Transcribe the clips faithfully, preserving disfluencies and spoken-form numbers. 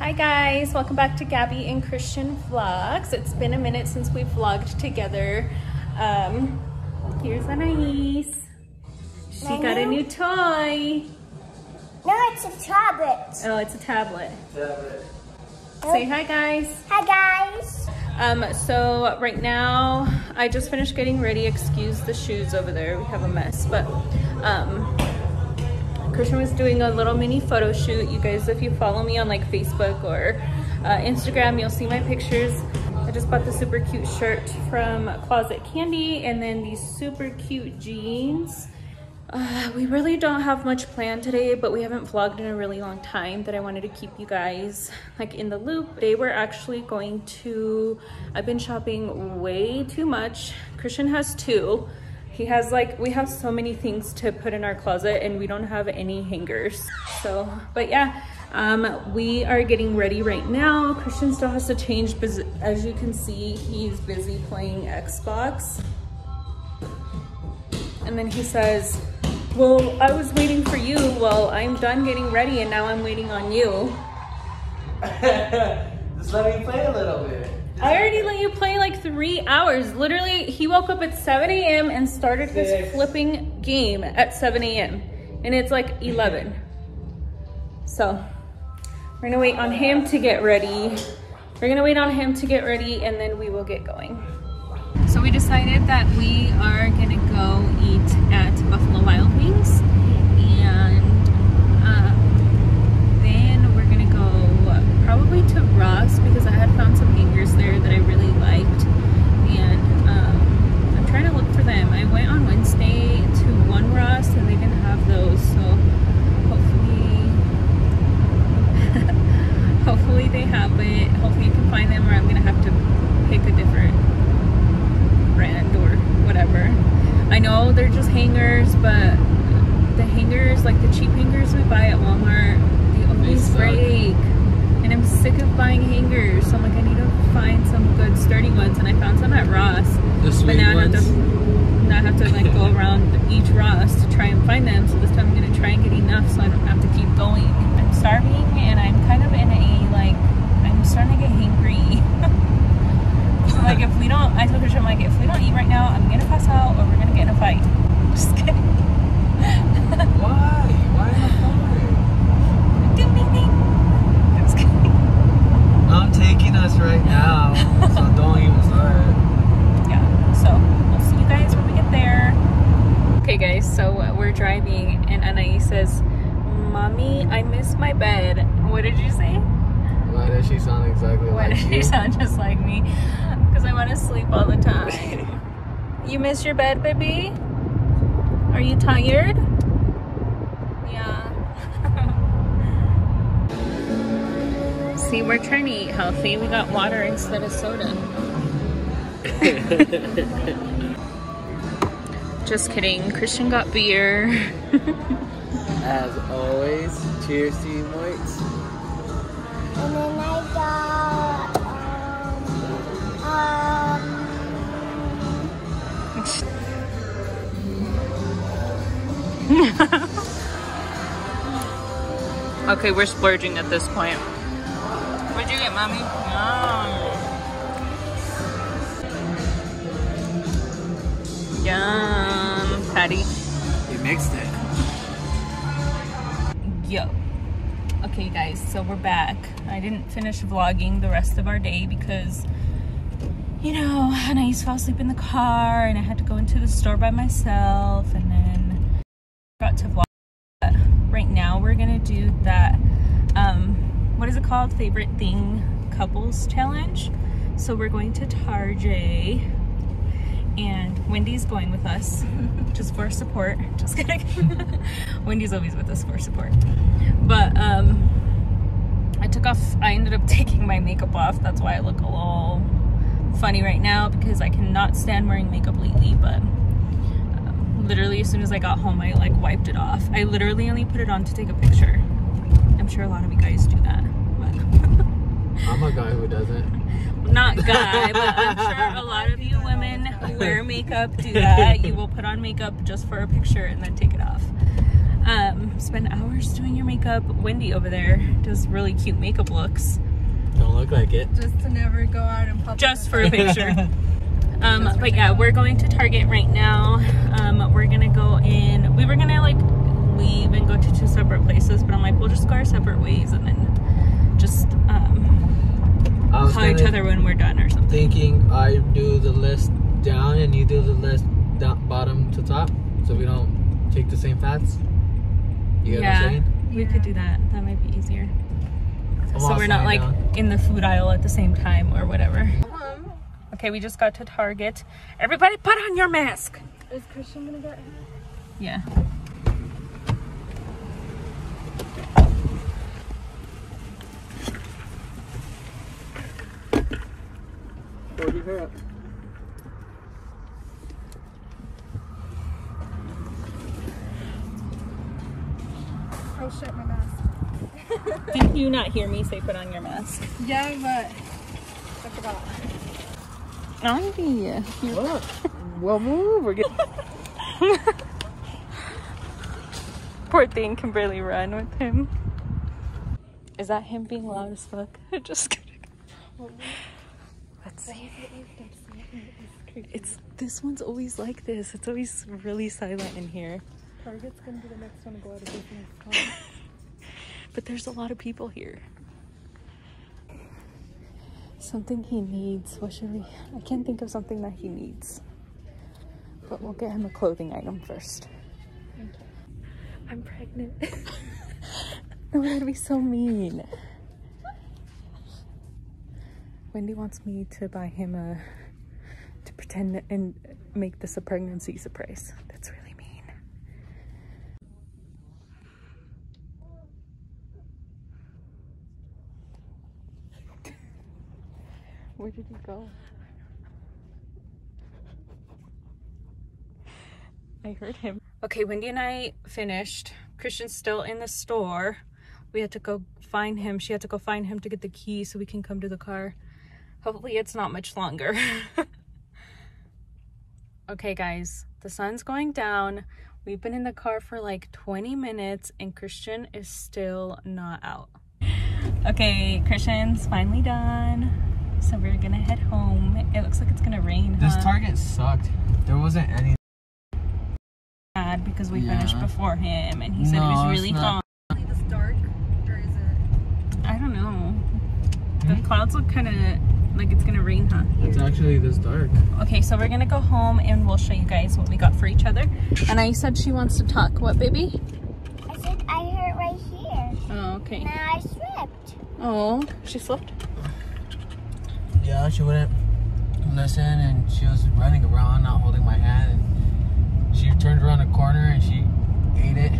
Hi guys, welcome back to Gabby and Christian Vlogs. It's been a minute since we've vlogged together. Um, here's Anais. She Menu? got a new toy. No, it's a tablet. Oh, it's a tablet. Tablet. Say hi guys. Hi guys. Um, so right now, I just finished getting ready. Excuse the shoes over there, we have a mess, but um, Christian was doing a little mini photo shoot. You guys, if you follow me on like Facebook or uh, Instagram, you'll see my pictures. I just bought the super cute shirt from Closet Candy and then these super cute jeans. Uh, we really don't have much planned today, but we haven't vlogged in a really long time that I wanted to keep you guys like in the loop. Today we're actually going to, I've been shopping way too much. Christian has two. He has like, we have so many things to put in our closet and we don't have any hangers. So, but yeah, um, we are getting ready right now. Christian still has to change, but as you can see, he's busy playing Xbox. And then he says, well, I was waiting for you. Well, I'm done getting ready and now I'm waiting on you. Just let me play a little bit. I already let you play like three hours. Literally, he woke up at seven A M and started Six. this flipping game at seven A M And it's like eleven. So we're gonna wait on him to get ready. We're gonna wait on him to get ready and then we will get going. So we decided that we are gonna go eat at Buffalo Wild Wings. And uh, then we're gonna go probably to Ross because I had found some hangers there that I really liked, and um, I'm trying to look for them. I went on Wednesday to one Ross and they didn't have those, so hopefully hopefully they have it. Hopefully I can find them, or I'm gonna have to pick a different brand or whatever. I know they're just hangers, but the hangers, like the cheap hangers we buy at Walmart, they always break. And I'm sick of buying hangers, so I'm like, I need to find some good sturdy ones, and I found some at Ross. The sweet but now ones. I have to, now I have to like go around each Ross to try and find them, so this time I'm gonna try and get enough so I don't have to keep going. I'm starving, and I'm kind of in a, like, I'm starting to get hangry. So like if we don't, I told her, I'm like, if we don't eat right now, I'm gonna pass out, or we're gonna get in a fight. I'm just kidding. Why? Why in a fight? Ding, ding, ding. I'm taking us right now, so don't even start. Yeah, so we'll see you guys when we get there. Okay guys, so we're driving and Anais says, Mommy, I miss my bed. What did you say? Why does she sound exactly Why like you? Why does she sound just like me? Because I want to sleep all the time. You miss your bed, baby? Are you tired? Yeah. See, we're trying to eat healthy. We got water instead of soda. Just kidding. Christian got beer. As always, cheers to you, mates. And then I got um, um. Okay, we're splurging at this point. What'd you get, Mommy? Yum. Yum, Patty. You mixed it. Yo. Okay, guys, so we're back. I didn't finish vlogging the rest of our day because, you know, and I used to fall asleep in the car and I had to go into the store by myself and then got to vlog. But right now we're gonna do that, um, what is it called? Favorite thing couples challenge. So we're going to Tarjay and Wendy's going with us just for support. Just kidding. Wendy's always with us for support. But um, I took off, I ended up taking my makeup off. That's why I look a little funny right now because I cannot stand wearing makeup lately, but uh, literally as soon as I got home, I like wiped it off. I literally only put it on to take a picture. I'm sure a lot of you guys do that. I'm a guy who doesn't. Not guy, but I'm sure a lot of you women who wear makeup do that. You will put on makeup just for a picture and then take it off. Um, spend hours doing your makeup. Wendy over there does really cute makeup looks. Don't look like it. Just to never go out in public. Just for a picture. um, for but yeah, we're going to Target right now. Um, we're gonna go in. We were gonna like leave and go to two separate places, but I'm like, we'll just go our separate ways and then just um, call each other when we're done or something. Thinking I do the list down and you do the list down, bottom to top, so we don't take the same paths. You get yeah, what I'm saying? We yeah. could do that. That might be easier. I'm so we're not like down. in the food aisle at the same time or whatever. Um, okay, we just got to Target. Everybody put on your mask. Is Christian gonna get him? Yeah. Hold your hair up. Oh shit, my mask. Did you not hear me say put on your mask? Yeah, but I forgot. Andy, what? Well, move. We're getting. Poor thing can barely run with him. Is that him being loud as fuck? I'm just kidding. Let's see. It's this one's always like this. It's always really silent in here. Target's gonna be the next one to go out of business. But there's a lot of people here. Something he needs. What should we? I can't think of something that he needs. But we'll get him a clothing item first. Thank you. I'm pregnant. No, that'd be so mean. Wendy wants me to buy him a... to pretend and make this a pregnancy surprise. That's really mean. Where did he go? I heard him. Okay, Wendy and I finished. Christian's still in the store. We had to go find him. She had to go find him to get the key so we can come to the car. Hopefully it's not much longer. Okay, guys, the sun's going down. We've been in the car for like twenty minutes and Christian is still not out. Okay, Christian's finally done. So we're gonna head home. It looks like it's gonna rain. This huh? Target sucked. There wasn't any bad because we yeah. finished before him, and he said no, it was really hot. Is this dark or is it? I don't know. The mm-hmm. clouds look kind of like it's gonna rain, huh? It's actually this dark. Okay, so we're gonna go home and we'll show you guys what we got for each other. And I said she wants to talk. What, baby? I said I hurt right here. Oh, okay. Now I slipped. Oh, she slipped. Yeah, she wouldn't listen, and she was running around, not holding my hand. And she turned around a corner, and she ate it.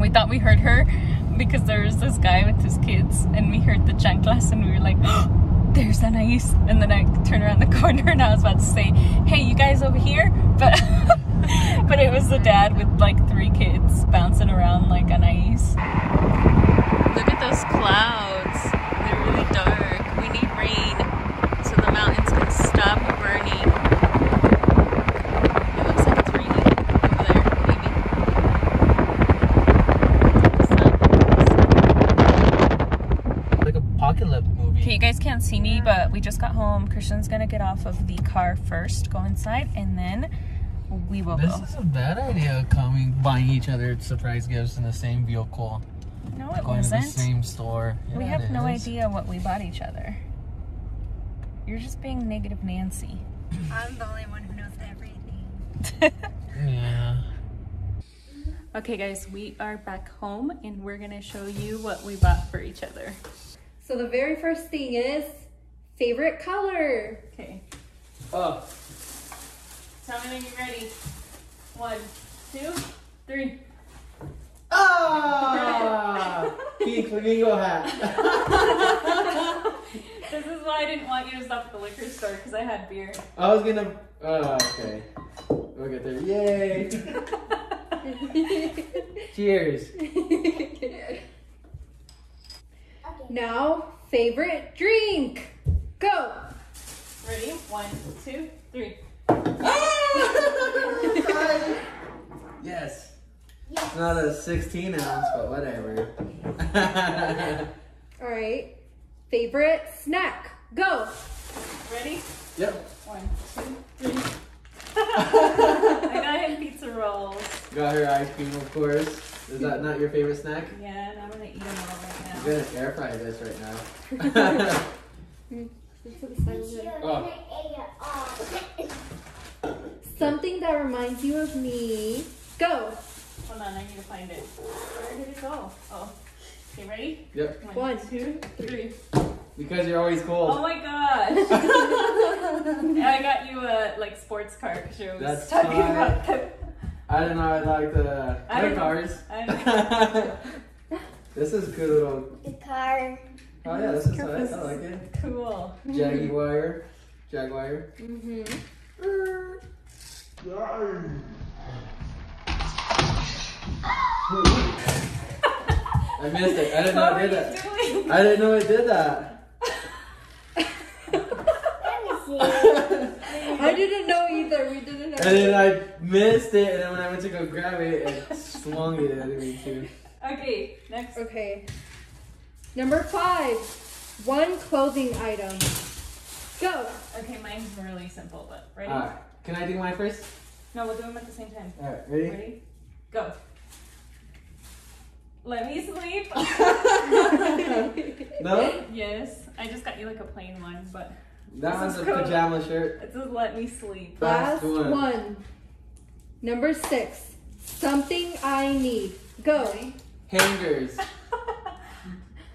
We thought we heard her because there was this guy with his kids, and we heard the chanclas, and we were like, oh, "There's Anais." And then I turned around the corner, and I was about to say, "Hey, you guys over here," but but it was the dad with like three kids bouncing around like Anais. Look at those clouds. They're really dark. Rain, so the mountains can stop burning. It looks like it's raining over there, maybe. Stop. Like a pocket lip movie. Okay, you guys can't see me, but we just got home. Christian's gonna get off of the car first, go inside, and then we will this go. This is a bad idea, coming, buying each other surprise gifts in the same vehicle. No, it wasn't. Going to the same store. Yeah, we have no is. idea what we bought each other. You're just being negative Nancy. I'm the only one who knows everything. Yeah. Okay, guys, we are back home and we're gonna show you what we bought for each other. So the very first thing is favorite color. Okay. Oh. Tell me when you're ready. One, two, three. Ah! Pink flamingo hat. This is why I didn't want you to stop at the liquor store because I had beer. I was gonna. Oh, okay. We'll get there. Yay! Cheers. Now, favorite drink. Go. Ready? One, two, three. Ah! Yes. Yes. It's not a sixteen ounce, but whatever. All right. Favorite snack. Go. Ready? Yep. One, two, three. I got him pizza rolls. Got her ice cream, of course. Is that not your favorite snack? Yeah, and I'm gonna eat them all right now. I'm gonna air fry this right now. Oh. Something that reminds you of me. Go. Hold on, I need to find it. Where did it go? Oh. Okay, ready? Yep. One, two, three. Because you're always cold. Oh my gosh. And I got you a like sports car because you're always talking fine. About them. I don't know, I like the I don't cars. I don't this is good little the car. Oh yeah, this is nice. I like it. Cool. Jaguar. Jaguar. Mm-hmm. I missed it. I didn't know it did that. Doing? I didn't know it did that. I didn't know either. We didn't know. And then I missed it, and then when I went to go grab it, it swung it at me too. Okay, next. Okay. Number five, one clothing item. Go. Okay, mine's really simple, but ready? All right. Can I do mine first? No, we'll do them at the same time. All right, ready? Ready? Go. Let me sleep. No? Yes. I just got you like a plain one, but. That one's a cool pajama shirt. It says let me sleep. Last, Last one. one. Number six. Something I need. Go. Ready? Hangers.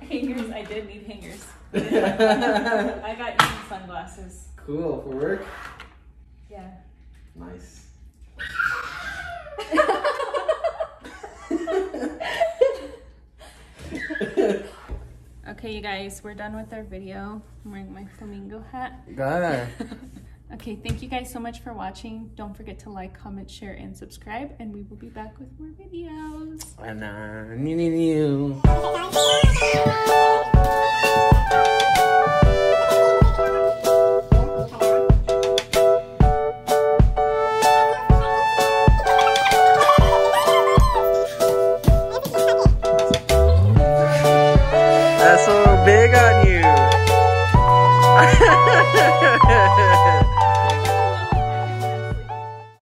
Hangers, I did need hangers. I got you sunglasses. Cool, for work? Yeah. Nice. Okay, you guys, we're done with our video. I'm wearing my flamingo hat. Got her. Okay, thank you guys so much for watching. Don't forget to like, comment, share, and subscribe, and we will be back with more videos.